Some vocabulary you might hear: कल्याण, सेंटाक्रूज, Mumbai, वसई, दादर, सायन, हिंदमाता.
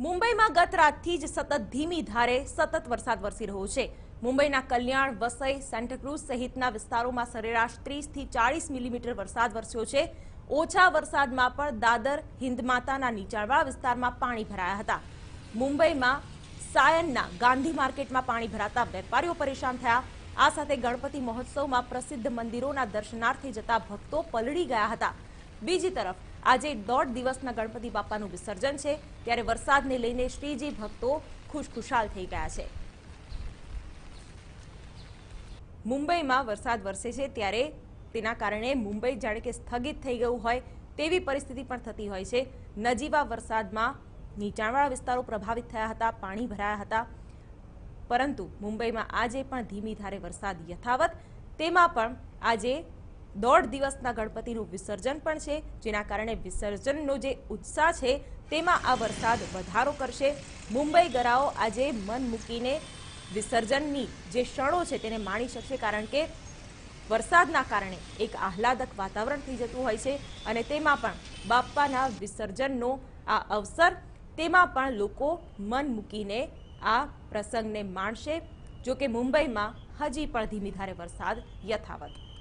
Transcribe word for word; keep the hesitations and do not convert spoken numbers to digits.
मुंबई में गत रात थी ज सतत धीमी धारे सतत वरसाद वरसी रह्यो छे। मुंबईना कल्याण, वसई, सेंटाक्रूज सहितना विस्तारोमां सरेराश तीस थी चालीस मिलीमीटर वरसाद वरस्यो छे। ओछा वरसादमां पण दादर, हिंदमाताना नीचाणवाळा विस्तारमां पाणी भराया हता। मुंबईमां सायनना गांधी मार्केटमां पाणी भराता वेपारीओ परेशान थया। आ साथे गणपति महोत्सवमां प्रसिद्ध मंदिरोना दर्शनार्थे जता भक्तो पलड़ी गया हता। बीजी तरफ आजे दौड़ दिवसना गणपति बापानु विसर्जन छे, त्यारे वरसादने लईने श्रीजी भक्तो खुशखुशाल थई गया छे। मुंबईमां वरसाद वरसे छे त्यारे तेना कारणे मुंबई जाणे के स्थगित थई गयुं होय तेवी परिस्थिति पण थती होय छे। नजीवा वरसादमां नीचाणवाळा विस्तारो प्रभावित थया हता, पाणी भराया हता, परंतु मुंबईमां आजे पण धीमी धारे वरसाद यथावत। तेमां पण आजे दौड़ दिवसना गणपतिनुं विसर्जन पण छे, जेना कारणे विसर्जननो जे उत्साह छे तेमां आ वरसाद वधारो करशे। मुंबईगराओ आजे मन मूकीने विसर्जननी जे क्षणो छे तेने माणी शकशे, कारण के वरसादना कारणे एक आह्लादक वातावरण थई जतुं होय छे अने तेमां पण बाप्पाना विसर्जननो आ अवसर तेमां पण लोको मन मूकीने आ प्रसंगने माणशे। जो के मुंबईमां हजी पण धीमीधारे वरसाद यथावत।